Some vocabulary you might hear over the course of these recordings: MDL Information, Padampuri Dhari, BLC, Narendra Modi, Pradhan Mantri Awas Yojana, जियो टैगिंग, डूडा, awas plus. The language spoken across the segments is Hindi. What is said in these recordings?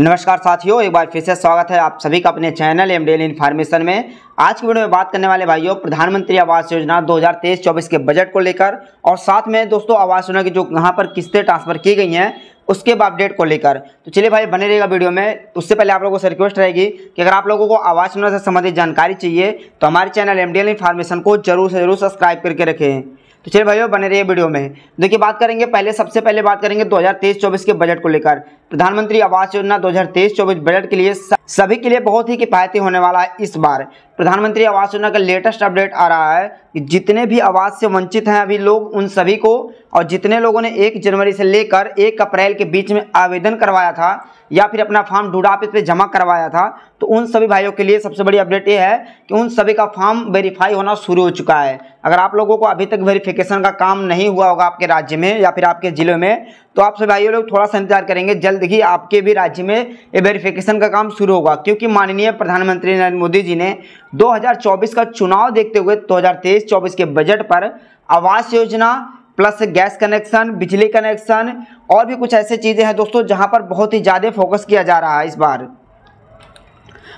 नमस्कार साथियों, एक बार फिर से स्वागत है आप सभी का अपने चैनल एमडीएल इन्फॉर्मेशन में। आज की वीडियो में बात करने वाले भाइयों प्रधानमंत्री आवास योजना 2023-24 के बजट को लेकर और साथ में दोस्तों आवास योजना की जो यहाँ पर किस्तें ट्रांसफर की गई हैं उसके अपडेट को लेकर। तो चलिए भाई बने रहेगा वीडियो में। उससे पहले आप लोगों से रिक्वेस्ट रहेगी कि अगर आप लोगों को आवास योजना से संबंधित जानकारी चाहिए तो हमारे चैनल एमडीएल इन्फॉर्मेशन को जरूर से जरूर सब्सक्राइब करके रखें। तो चलिए भाइयों बने रहिए वीडियो में। देखिए बात करेंगे, सबसे पहले बात करेंगे 2023-24 के बजट को लेकर। प्रधानमंत्री आवास योजना 2023-24 बजट के लिए सभी के लिए बहुत ही किफ़ायती होने वाला है। इस बार प्रधानमंत्री आवास योजना का लेटेस्ट अपडेट आ रहा है कि जितने भी आवास से वंचित हैं अभी लोग, उन सभी को, और जितने लोगों ने 1 जनवरी से लेकर 1 अप्रैल के बीच में आवेदन करवाया था या फिर अपना फॉर्म डूडा ऑफिस पर जमा करवाया था, तो उन सभी भाइयों के लिए सबसे बड़ी अपडेट ये है कि उन सभी का फॉर्म वेरीफाई होना शुरू हो चुका है। अगर आप लोगों को अभी तक वेरीफिकेशन का काम नहीं हुआ होगा आपके राज्य में या फिर आपके ज़िले में, तो आप सभी भाइयों लोग थोड़ा सा इंतजार करेंगे, जल्द ही आपके भी राज्य में ये वेरीफिकेशन का काम शुरू होगा। क्योंकि माननीय प्रधानमंत्री नरेंद्र मोदी जी ने 2024 का चुनाव देखते हुए 2023-24 के बजट पर आवास योजना प्लस गैस कनेक्शन, बिजली कनेक्शन और भी कुछ ऐसे चीज़ें हैं दोस्तों जहां पर बहुत ही ज़्यादा फोकस किया जा रहा है इस बार।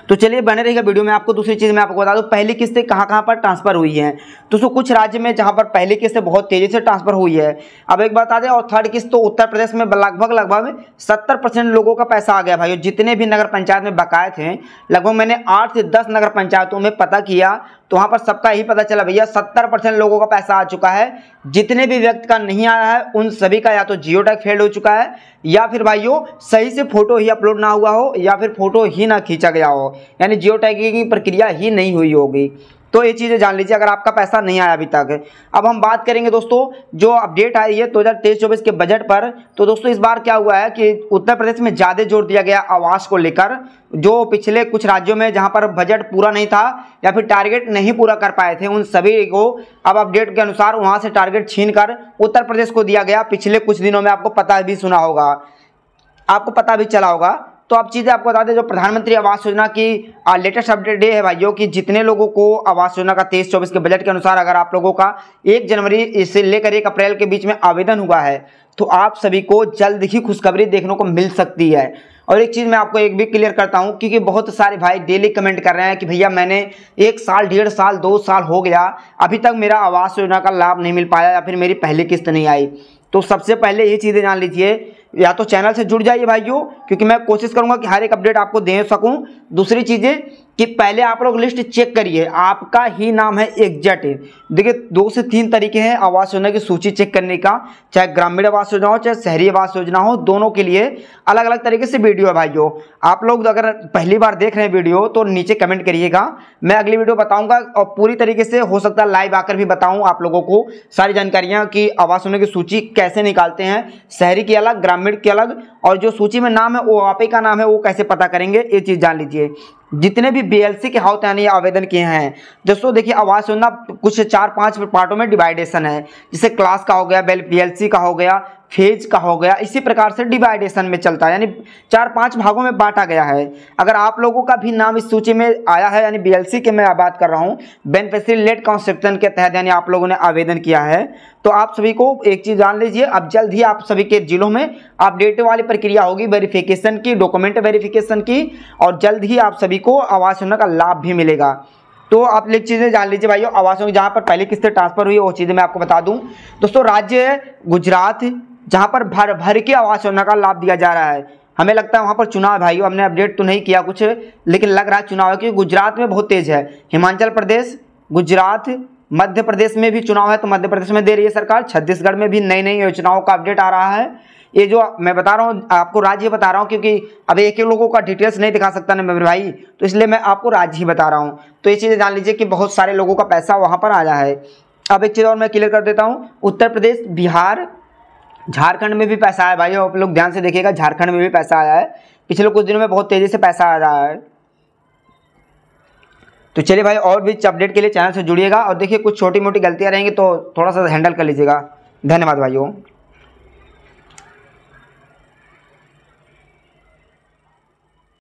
तो चलिए बने रहिएगा वीडियो में। आपको दूसरी चीज़ मैं आपको बता दूं, पहली किस्तें कहां पर ट्रांसफर हुई हैं। दोस्तों कुछ राज्य में जहां पर पहली किस्तें बहुत तेज़ी से ट्रांसफर हुई है। अब एक बता दें, और थर्ड किस्त तो उत्तर प्रदेश में लगभग 70% लोगों का पैसा आ गया भाइयों। जितने भी नगर पंचायत में बकाए थे, लगभग मैंने 8 से 10 नगर पंचायतों में पता किया तो वहाँ पर सबका ही पता चला भैया 70% लोगों का पैसा आ चुका है। जितने भी व्यक्ति का नहीं आया है उन सभी का या तो जियो टैग फेल हो चुका है या फिर भाइयों सही से फोटो ही अपलोड ना हुआ हो या फिर फोटो ही ना खींचा गया हो, यानी जियो टैगिंग की प्रक्रिया ही नहीं हुई होगी। तो ये चीज़ें जान लीजिए अगर आपका पैसा नहीं आया अभी तक। अब हम बात करेंगे दोस्तों जो अपडेट आई है 2023-24 के बजट पर। तो दोस्तों इस बार क्या हुआ है कि उत्तर प्रदेश में ज़्यादा जोर दिया गया आवास को लेकर। जो पिछले कुछ राज्यों में जहां पर बजट पूरा नहीं था या फिर टारगेट नहीं पूरा कर पाए थे, उन सभी को अब अपडेट के अनुसार वहाँ से टारगेट छीन कर उत्तर प्रदेश को दिया गया। पिछले कुछ दिनों में आपको पता भी सुना होगा, आपको पता भी चला होगा। तो आप चीज़ें आपको बता दें, जो प्रधानमंत्री आवास योजना की लेटेस्ट अपडेट ये है भाइयों कि जितने लोगों को आवास योजना का 23-24 के बजट के अनुसार अगर आप लोगों का 1 जनवरी से लेकर 1 अप्रैल के बीच में आवेदन हुआ है तो आप सभी को जल्द ही खुशखबरी देखने को मिल सकती है। और एक चीज़ मैं आपको एक भी क्लियर करता हूं, क्योंकि बहुत सारे भाई डेली कमेंट कर रहे हैं कि भैया मैंने 1 साल, 1.5 साल, 2 साल हो गया, अभी तक मेरा आवास योजना का लाभ नहीं मिल पाया या फिर मेरी पहली किस्त नहीं आई। तो सबसे पहले ये चीज़ें जान लीजिए, या तो चैनल से जुड़ जाइए भाइयों, क्योंकि मैं कोशिश करूंगा कि हर एक अपडेट आपको दे सकूं। दूसरी चीज़ें कि पहले आप लोग लिस्ट चेक करिए, आपका ही नाम है एग्जैक्ट। देखिए 2 से 3 तरीके हैं आवास योजना की सूची चेक करने का, चाहे ग्रामीण आवास योजना हो चाहे शहरी आवास योजना हो, दोनों के लिए अलग अलग तरीके से वीडियो है भाइयों। आप लोग अगर पहली बार देख रहे हैं वीडियो तो नीचे कमेंट करिएगा, मैं अगली वीडियो बताऊँगा और पूरी तरीके से हो सकता है लाइव आकर भी बताऊँ आप लोगों को सारी जानकारियाँ कि आवास योजना की सूची कैसे निकालते हैं, शहरी की अलग, ग्रामीण की अलग, और जो सूची में नाम है वो आप ही का नाम है वो कैसे पता करेंगे, ये चीज़ जान लीजिए। जितने भी BLC के हाउस यानी आवेदन किए हैं दोस्तों, देखिए आवास योजना कुछ 4-5 पार्टों में डिवाइडेशन है, जैसे क्लास का हो गया, BLC का हो गया, फेज का हो गया, इसी प्रकार से डिवाइडेशन में चलता है, यानी 4-5 भागों में बांटा गया है। अगर आप लोगों का भी नाम इस सूची में आया है, यानी BLC के मैं बात कर रहा हूँ, बेनिफिशियरी लेड कंसेप्शन के तहत यानी आप लोगों ने आवेदन किया है, तो आप सभी को एक चीज़ जान लीजिए, अब जल्द ही आप सभी के जिलों में अपडेट वाली प्रक्रिया होगी वेरिफिकेशन की, डॉक्यूमेंट वेरिफिकेशन की, और जल्द ही आप सभी को आवास योजना का लाभ भी मिलेगा। तो आप ये चीज़ें जान लीजिए भाइयों। आवास योजना जहाँ पर पहली किस्तें ट्रांसफर हुई वो चीज़ें मैं आपको बता दूँ दोस्तों, राज्य गुजरात जहाँ पर भर के आवास योजना का लाभ दिया जा रहा है। हमें लगता है वहाँ पर चुनाव भाइयों, हमने अपडेट तो नहीं किया कुछ, लेकिन लग रहा है चुनाव है, क्योंकि गुजरात में बहुत तेज है। हिमाचल प्रदेश, गुजरात, मध्य प्रदेश में भी चुनाव है तो मध्य प्रदेश में दे रही है सरकार। छत्तीसगढ़ में भी नई नई योजनाओं का अपडेट आ रहा है। ये जो मैं बता रहा हूँ आपको राज्य बता रहा हूँ, क्योंकि अब एक लोगों का डिटेल्स नहीं दिखा सकता ना मेरे भाई, तो इसलिए मैं आपको राज्य ही बता रहा हूँ। तो ये चीज़ें जान लीजिए कि बहुत सारे लोगों का पैसा वहाँ पर आया है। अब एक चीज़ और मैं क्लियर कर देता हूँ, उत्तर प्रदेश, बिहार, झारखंड में भी पैसा आया भाई, आप लोग ध्यान से देखिएगा, झारखंड में भी पैसा आया है। पिछले कुछ दिनों में बहुत तेज़ी से पैसा आ रहा है। तो चलिए भाई और भी अपडेट के लिए चैनल से जुड़िएगा, और देखिए कुछ छोटी मोटी गलतियाँ रहेंगी तो थोड़ा सा हैंडल कर लीजिएगा। धन्यवाद भाइयों।